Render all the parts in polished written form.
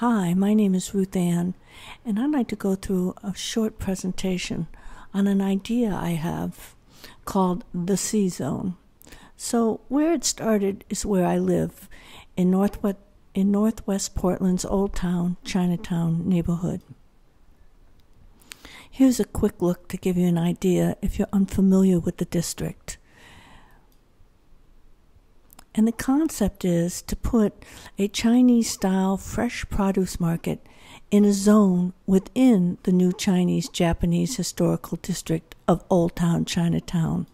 Hi, my name is Ruth Ann, and I'd like to go through a short presentation on an idea I have called the cZone. So where it started is where I live, in Northwest Portland's Old Town, Chinatown neighborhood. Here's a quick look to give you an idea if you're unfamiliar with the district. And the concept is to put a Chinese-style fresh produce market in a zone within the new Chinese-Japanese Historical District of Old Town Chinatown.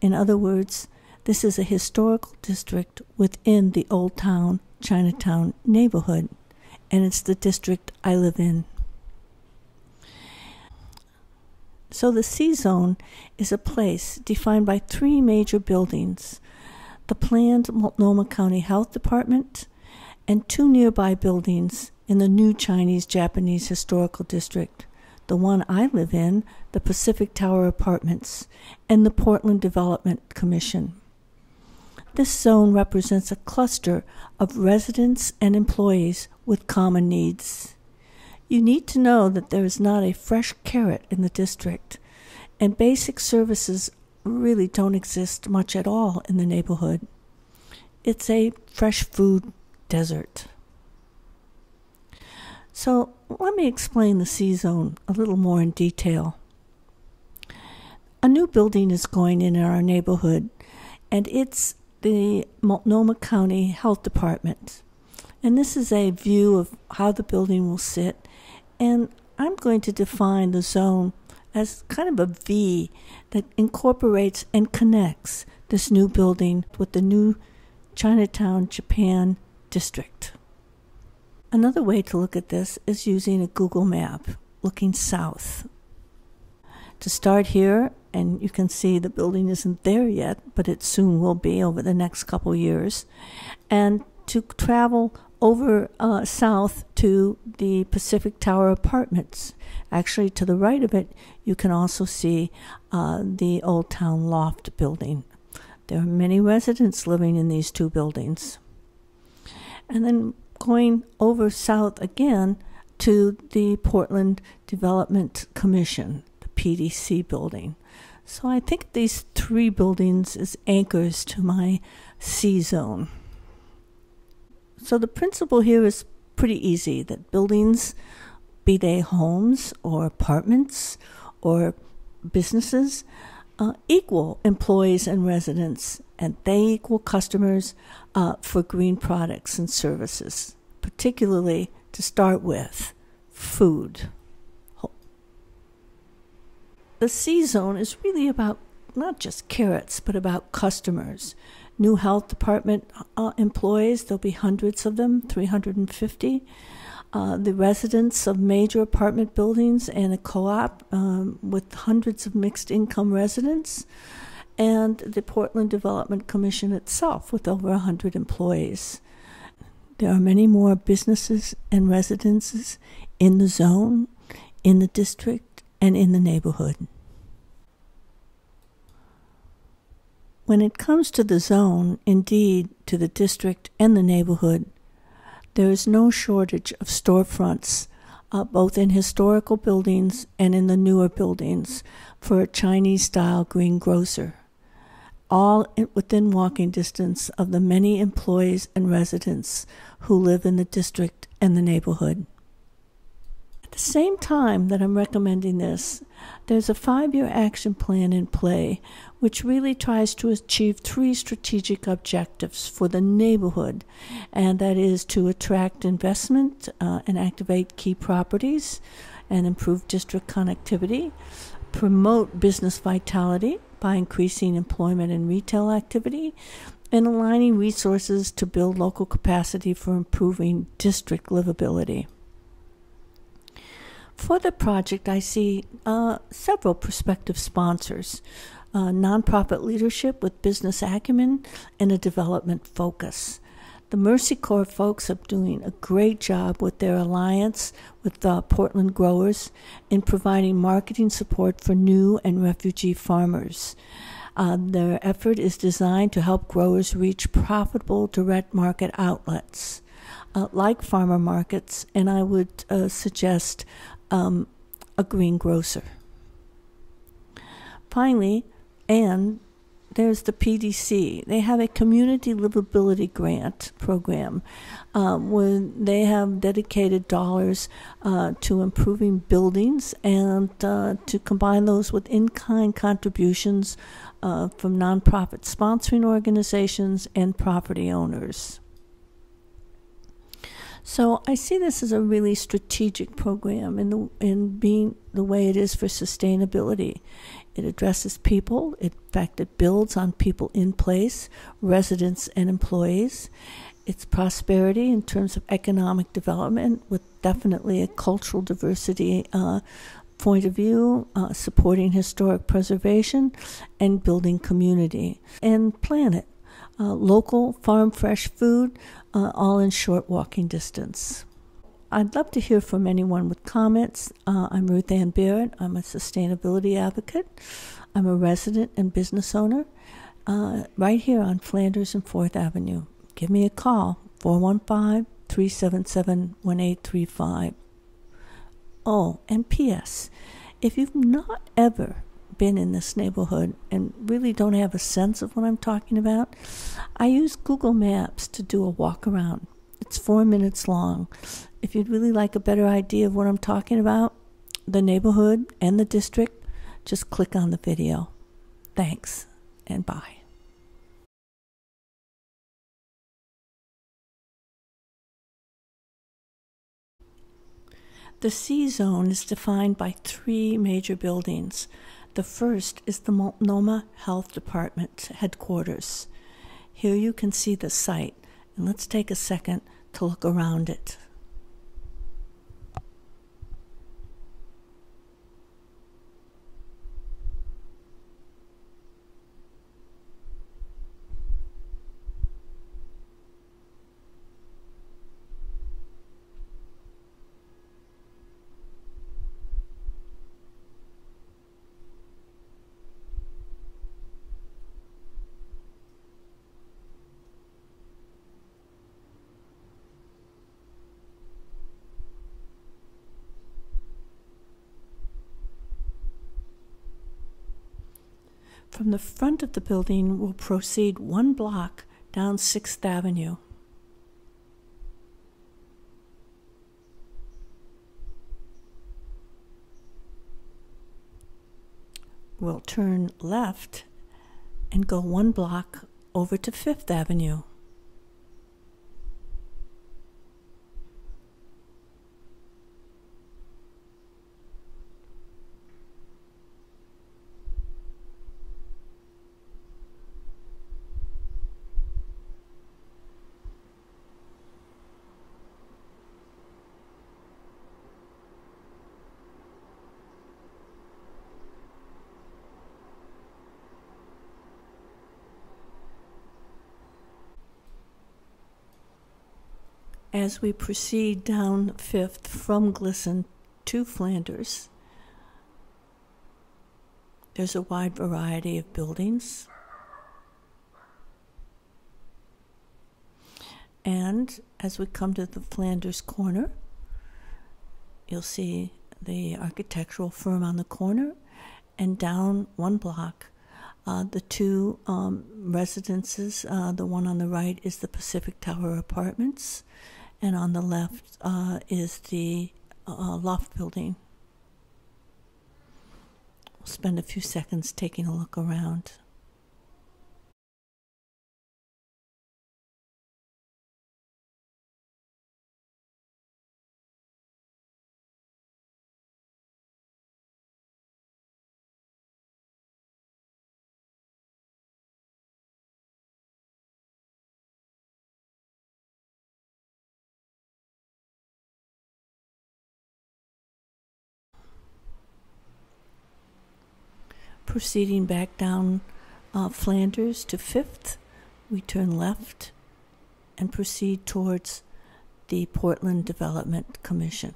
In other words, this is a historical district within the Old Town Chinatown neighborhood, and it's the district I live in. So the cZone is a place defined by three major buildings: the planned Multnomah County Health Department, and two nearby buildings in the new Chinese-Japanese Historical District, the one I live in, the Pacific Tower Apartments, and the Portland Development Commission. This zone represents a cluster of residents and employees with common needs. You need to know that there is not a fresh carrot in the district, and basic services really don't exist much at all in the neighborhood. It's a fresh food desert. So let me explain the cZone a little more in detail. A new building is going in our neighborhood, and it's the Multnomah County Health Department. And this is a view of how the building will sit, and I'm going to define the zone as kind of a V that incorporates and connects this new building with the new Chinatown Japan district. Another way to look at this is using a Google map, looking south. To start here, and you can see the building isn't there yet, but it soon will be over the next couple years, and to travel over south to the Pacific Tower Apartments. Actually, to the right of it, you can also see the Old Town Loft building. There are many residents living in these two buildings. And then going over south again to the Portland Development Commission, the PDC building. So I think these three buildings is anchors to my cZone. So the principle here is pretty easy, that buildings, be they homes or apartments or businesses, equal employees and residents, and they equal customers for green products and services, particularly to start with, food. The cZone is really about not just carrots, but about customers. New health department employees, there'll be hundreds of them, 350. The residents of major apartment buildings and a co-op with hundreds of mixed income residents, and the Portland Development Commission itself with over 100 employees. There are many more businesses and residences in the zone, in the district, and in the neighborhood. When it comes to the zone, indeed to the district and the neighborhood, there is no shortage of storefronts, both in historical buildings and in the newer buildings, for a Chinese-style green grocer, all within walking distance of the many employees and residents who live in the district and the neighborhood. At the same time that I'm recommending this, there's a 5-year action plan in play which really tries to achieve three strategic objectives for the neighborhood, and that is to attract investment and activate key properties and improve district connectivity, promote business vitality by increasing employment and retail activity, and aligning resources to build local capacity for improving district livability. For the project, I see several prospective sponsors, nonprofit leadership with business acumen and a development focus. The Mercy Corps folks are doing a great job with their alliance with Portland growers in providing marketing support for new and refugee farmers. Their effort is designed to help growers reach profitable direct market outlets. like farmer markets, and I would suggest a greengrocer. Finally, and there's the PDC. They have a community livability grant program where they have dedicated dollars to improving buildings and to combine those with in-kind contributions from nonprofit sponsoring organizations and property owners. So I see this as a really strategic program in being the way it is for sustainability. It addresses people. In fact, it builds on people in place, residents and employees. It's prosperity in terms of economic development with definitely a cultural diversity point of view, supporting historic preservation and building community. And planet, local farm fresh food, all in short walking distance. I'd love to hear from anyone with comments. I'm Ruth Ann Barrett. I'm a sustainability advocate. I'm a resident and business owner right here on Flanders and 4th Avenue. Give me a call, 415-377-1835. Oh, and P.S., if you've not ever been in this neighborhood and really don't have a sense of what I'm talking about, I use Google Maps to do a walk around. It's 4 minutes long. If you'd really like a better idea of what I'm talking about, the neighborhood and the district, just click on the video. Thanks, and bye. The cZone is defined by three major buildings. The first is the Multnomah Health Department headquarters. Here you can see the site, and let's take a second to look around it. From the front of the building, we'll proceed one block down 6th Avenue. We'll turn left and go one block over to 5th Avenue. As we proceed down 5th from Glisson to Flanders, there's a wide variety of buildings. And as we come to the Flanders corner, you'll see the architectural firm on the corner, and down one block, the two residences. The one on the right is the Pacific Tower Apartments, and on the left is the loft building. We'll spend a few seconds taking a look around. Proceeding back down Flanders to 5th, we turn left and proceed towards the Portland Development Commission.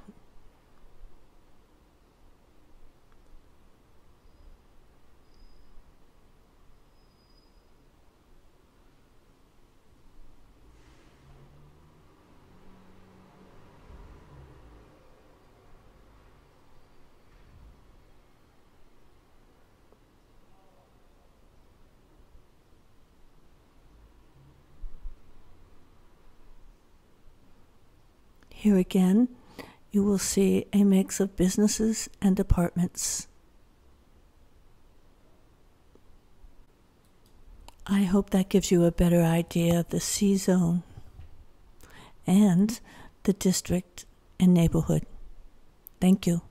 Here again, you will see a mix of businesses and apartments. I hope that gives you a better idea of the cZone and the district and neighborhood. Thank you.